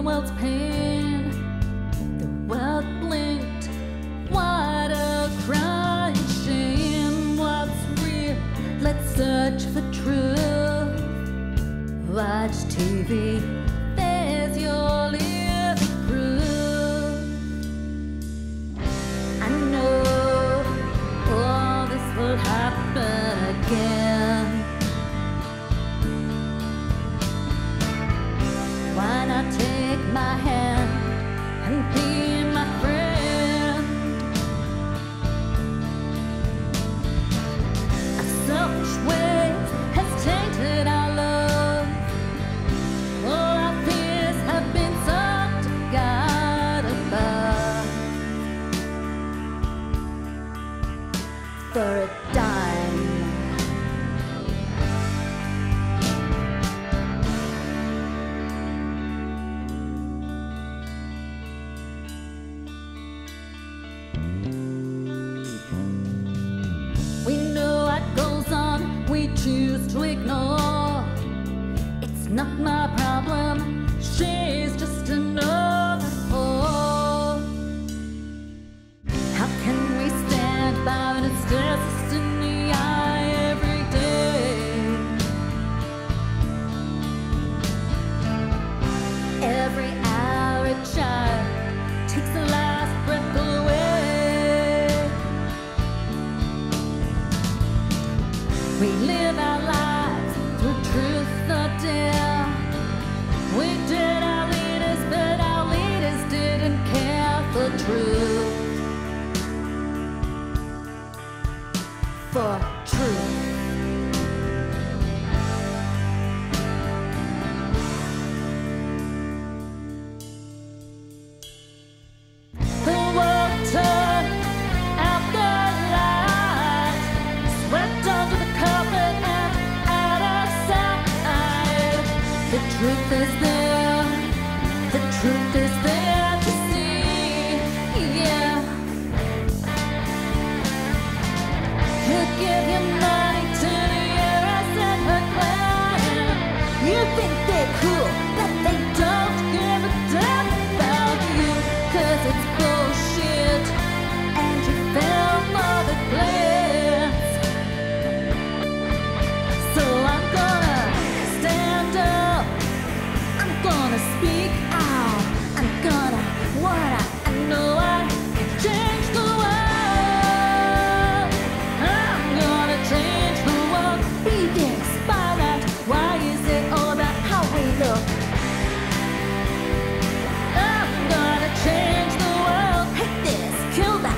the world's pain, the world blinked. What a crying shame. What's real? Let's search for truth. Watch TV, there's your living proof. I know all this will happen again. Take my hand and be my friend. Our selfish ways has tainted our love. All our fears have been sought to God above. For a dime. Choose to ignore. It's not my problem. She's just another whore. How can we stand by when it's just in the eye every day? Every hour a child takes a life. We live our lives through truth or dare. We did our leaders, but our leaders didn't care for truth. For truth. The truth is there, the truth is there to see, yeah. He'll give your money to the heiress and her clan. You think they're cool, but they don't give a damn about you, cause it's bullshit, and you fell for the glitz. So I'm gonna stand up, gonna speak out, I'm gonna what I know I can change the world. I'm gonna change the world, be inspired. Why is it all about how we look? I'm gonna change the world, hate this, kill that.